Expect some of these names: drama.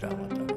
drama.